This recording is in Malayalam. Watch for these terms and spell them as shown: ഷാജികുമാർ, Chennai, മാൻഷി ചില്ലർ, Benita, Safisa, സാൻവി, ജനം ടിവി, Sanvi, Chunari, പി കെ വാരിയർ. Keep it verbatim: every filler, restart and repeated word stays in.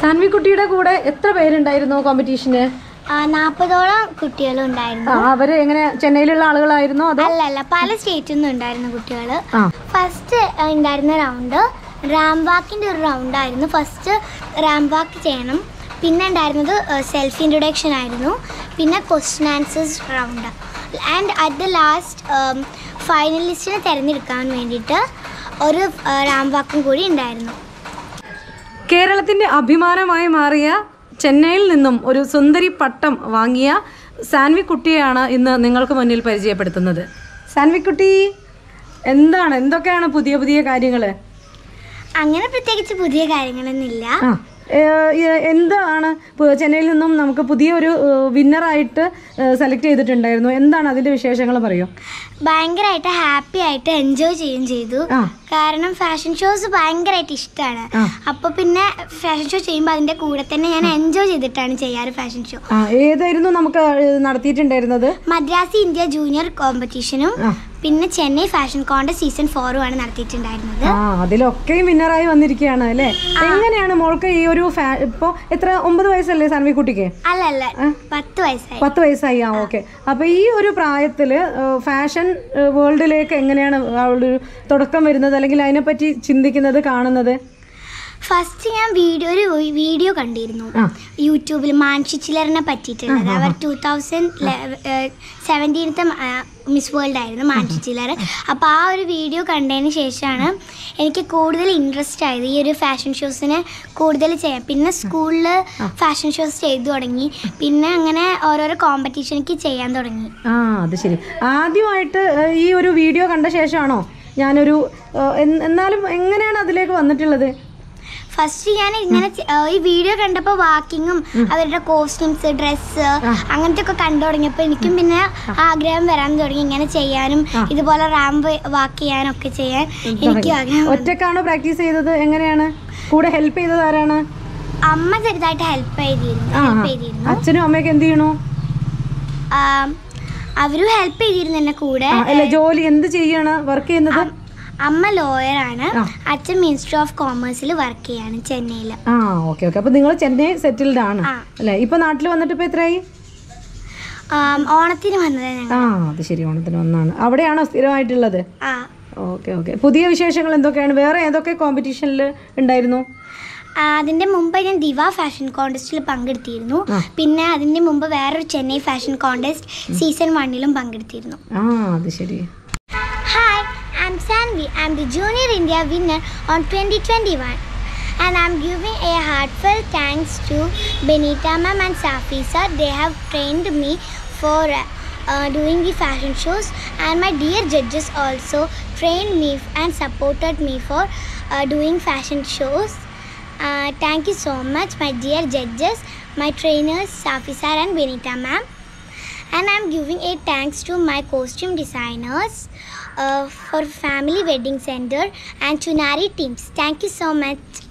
Sanvi kuttyയുടെ കൂടെ എത്ര പേരുണ്ടായിരുന്നു കോമ്പറ്റീഷന്? നാൽപ്പതോളം കുട്ടികളുണ്ടായിരുന്നു. അവര് എങ്ങനെ ചെന്നൈയിലുള്ള ആളുകളായിരുന്നു അതോ? അല്ലല്ല, പല സ്റ്റേറ്റിൽ നിന്ന് ഉണ്ടായിരുന്നു കുട്ടികൾ. ഫസ്റ്റ് ഉണ്ടായിരുന്ന റൗണ്ട് റാമ്പ് വാക്കിന്റെ ഒരു റൗണ്ട് ആയിരുന്നു. ഫസ്റ്റ് റാമ്പ് വാക്ക് ചെയ്യണം. പിന്നെ ഉണ്ടായിരുന്നത് സെൽഫ് ഇൻട്രൊഡക്ഷൻ ആയിരുന്നു. പിന്നെ question answers round. And at the last ഫൈനലിസ്റ്റിനെ തിരഞ്ഞെടുക്കാൻ വേണ്ടിയിട്ട് ഒരു റാമ്പ് വാക്കും കൂടി ഉണ്ടായിരുന്നു. കേരളത്തിൻ്റെ അഭിമാനമായി മാറിയ ചെന്നൈയിൽ നിന്നും ഒരു സുന്ദരി പട്ടം വാങ്ങിയ സാൻവി കുട്ടിയെയാണ് ഇന്ന് നിങ്ങൾക്ക് മുന്നിൽ പരിചയപ്പെടുത്തുന്നത്. സാൻവി കുട്ടി, എന്താണ് എന്തൊക്കെയാണ് പുതിയ പുതിയ കാര്യങ്ങൾ? അങ്ങനെ പ്രത്യേകിച്ച് പുതിയ കാര്യങ്ങളൊന്നുമില്ല. എന്താണ് ചെന്നൈയിൽ നിന്നും നമുക്ക് പുതിയൊരു വിന്നറായിട്ട് സെലക്ട് ചെയ്തിട്ടുണ്ടായിരുന്നു, എന്താണ് അതിൻ്റെ വിശേഷങ്ങൾ പറയൂ? ഭയങ്കരമായിട്ട് ഹാപ്പി ആയിട്ട് എൻജോയ് ചെയ്യുകയും ചെയ്തു. കാരണം ഫാഷൻ ഷോസ് ഭയങ്കരമായിട്ട് ഇഷ്ടമാണ്. അപ്പോൾ പിന്നെ ഫാഷൻ ഷോ ചെയ്യുമ്പോൾ അതിൻ്റെ കൂടെ തന്നെ ഞാൻ എൻജോയ് ചെയ്തിട്ടാണ് ചെയ്യാറ് ഫാഷൻ ഷോ. ഏതായിരുന്നു നമുക്ക് നടത്തിയിട്ടുണ്ടായിരുന്നത്? മദ്രാസ് ഇന്ത്യ ജൂനിയർ കോമ്പറ്റീഷനും പിന്നെ ചെന്നൈ ഫാഷൻ കോണ്ടസ്റ്റ് സീസൺ ഫോറും ആണ് നടത്തിയിട്ടുണ്ടായിരുന്നത്. അതിലൊക്കെ വിന്നറായി വന്നിരിക്കുകയാണ് അല്ലേ? എങ്ങനെയാണ് മോൾക്ക് ഈ ഒരു ഇപ്പോൾ എത്ര, ഒമ്പത് വയസ്സല്ലേ സാൻവി കുട്ടിക്ക്? അല്ലല്ല, പത്ത് വയസ്സായി. പത്ത് വയസ്സായി, ആ ഓക്കെ. അപ്പൊ ഈ ഒരു പ്രായത്തില് ഫാഷൻ വേൾഡിലേക്ക് എങ്ങനെയാണ് അവളൊരു തുടക്കം വരുന്നത്, അല്ലെങ്കിൽ അതിനെപ്പറ്റി ചിന്തിക്കുന്നത്, കാണുന്നത്? ഫസ്റ്റ് ഞാൻ വീഡിയോ ഒരു വീഡിയോ കണ്ടിരുന്നു യൂട്യൂബിൽ മാൻഷി ചില്ലറിനെ പറ്റിയിട്ടുള്ളത്. അവർ ടൂ തൗസൻഡ് സെവൻറ്റീനത്തെ മിസ് വേൾഡ് ആയിരുന്നു മാൻഷി ചില്ലർ. അപ്പോൾ ആ ഒരു വീഡിയോ കണ്ടതിന് ശേഷമാണ് എനിക്ക് കൂടുതൽ ഇൻട്രസ്റ്റ് ആയത് ഈ ഒരു ഫാഷൻ ഷോസിനെ കൂടുതൽ ചെയ്യാൻ. പിന്നെ സ്കൂളിൽ ഫാഷൻ ഷോസ് ചെയ്തു തുടങ്ങി. പിന്നെ അങ്ങനെ ഓരോരോ കോമ്പറ്റീഷനിക്ക് ചെയ്യാൻ തുടങ്ങി. ആ അത് ശരി. ആദ്യമായിട്ട് ഈ ഒരു വീഡിയോ കണ്ട ശേഷമാണോ ഞാനൊരു, എന്നാലും എങ്ങനെയാണ് അതിലേക്ക് വന്നിട്ടുള്ളത്? ഫസ്റ്റ് ഞാൻ ഇങ്ങനെ ഈ വീഡിയോ കണ്ടപ്പോൾ വാക്കിങ്ങും അവരുടെ കോസ്റ്റ്യൂംസ്, ഡ്രസ്സ് അങ്ങനത്തെ ഒക്കെ കണ്ടു തുടങ്ങിയപ്പോൾ എനിക്കും പിന്നെ ആഗ്രഹം വരാൻ തുടങ്ങി ഇങ്ങനെ ചെയ്യാനും ഇതുപോലെ റാമ്പ് വാക്ക് ചെയ്യാനും ഒക്കെ ചെയ്യാൻ എനിക്ക് ആഗ്രഹം. ഒറ്റക്കാണോ പ്രാക്ടീസ് ചെയ്തത്? എങ്ങനെയാണ് കൂടെ ഹെൽപ്പ് ചെയ്തത്? ആരാണ്? അമ്മ ചെറുതായിട്ട് ഹെൽപ്പ് ചെയ്തിരുന്നു. അച്ഛനും അമ്മയൊക്കെ എന്ത് ചെയ്യണോ? അവരും ഹെൽപ്പ് ചെയ്തിരുന്നു എന്നെ കൂടെ. ജോലി എന്ത് ചെയ്യാണ്, വർക്ക് ചെയ്യുന്നത്? അമ്മ ലോയറാണ്, അച്ഛൻ മിനിസ്ട്രി ഓഫ് കോമേഴ്സിൽ വർക്ക് ചെയ്യാണ് ചെന്നൈയിൽ. ആ ഓക്കെ ഓക്കെ. അപ്പോൾ നിങ്ങൾ ചെന്നൈ സെറ്റിൽഡ് ആണ് അല്ലേ? ഇപ്പോൾ നാട്ടിൽ വന്നിട്ട് ഇപ്പോൾ എത്രയായി? ഓണത്തിന് വന്നതാണ്. ആ അത് ശരി, ഓണത്തിന് വന്നാണ്. അവിടെയാണോ സ്ഥിരമായിട്ടുള്ളത്? ആ ഓക്കെ ഓക്കെ. പുതിയ വിശേഷങ്ങൾ എന്തൊക്കെയാണ്? വേറെ ഏതൊക്കെ കോമ്പറ്റീഷനിൽ ഉണ്ടായിരുന്നു? അതിൻ്റെ മുമ്പ് ഞാൻ ദിവ ഫാഷൻ കോണ്ടസ്റ്റിൽ പങ്കെടുത്തിരുന്നു. പിന്നെ അതിൻ്റെ മുമ്പ് വേറൊരു ചെന്നൈ ഫാഷൻ കോണ്ടസ്റ്റ് സീസൺ വണ്ണിലും പങ്കെടുത്തിരുന്നു. ആ അത് ശരി. I'm Sanvi. I'm the Junior India winner on twenty twenty-one, and I'm giving a heartfelt thanks to Benita ma'am and Safisa. They have trained me for uh, doing the fashion shows, and my dear judges also trained me and supported me for uh, doing fashion shows. Uh, thank you so much, my dear judges, my trainers Safisa and Benita ma'am, and I'm giving a thanks to my costume designers. Uh, for family wedding center and Chunari teams. Thank you so much.